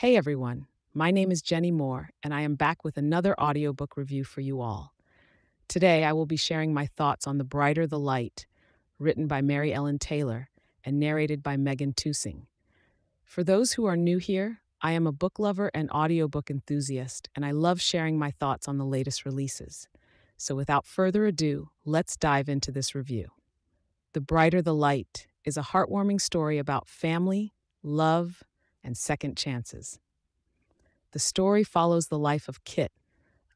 Hey everyone, my name is Jenny Moore, and I am back with another audiobook review for you all. Today I will be sharing my thoughts on The Brighter the Light, written by Mary Ellen Taylor and narrated by Megan Tusing. For those who are new here, I am a book lover and audiobook enthusiast, and I love sharing my thoughts on the latest releases. So without further ado, let's dive into this review. The Brighter the Light is a heartwarming story about family, love, and second chances. The story follows the life of Kit,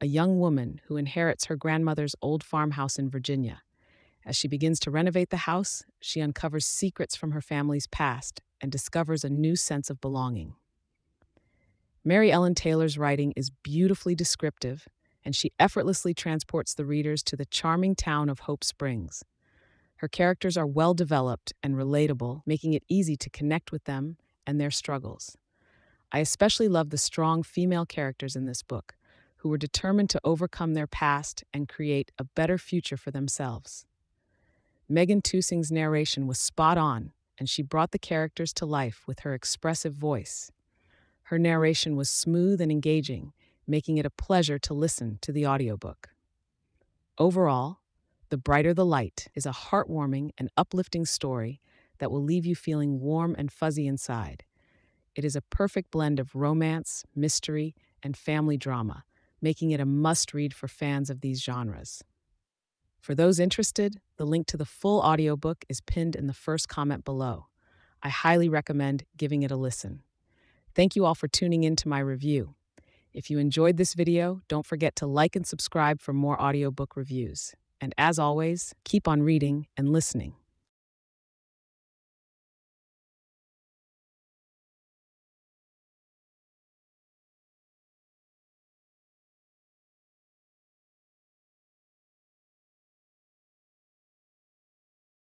a young woman who inherits her grandmother's old farmhouse in Virginia. As she begins to renovate the house, she uncovers secrets from her family's past and discovers a new sense of belonging. Mary Ellen Taylor's writing is beautifully descriptive, and she effortlessly transports the readers to the charming town of Hope Springs. Her characters are well-developed and relatable, making it easy to connect with them and their struggles. I especially love the strong female characters in this book, who were determined to overcome their past and create a better future for themselves. Megan Tusing's narration was spot on, and she brought the characters to life with her expressive voice. Her narration was smooth and engaging, making it a pleasure to listen to the audiobook. Overall, The Brighter the Light is a heartwarming and uplifting story that will leave you feeling warm and fuzzy inside. It is a perfect blend of romance, mystery, and family drama, making it a must-read for fans of these genres. For those interested, the link to the full audiobook is pinned in the first comment below. I highly recommend giving it a listen. Thank you all for tuning in to my review. If you enjoyed this video, don't forget to like and subscribe for more audiobook reviews. And as always, keep on reading and listening.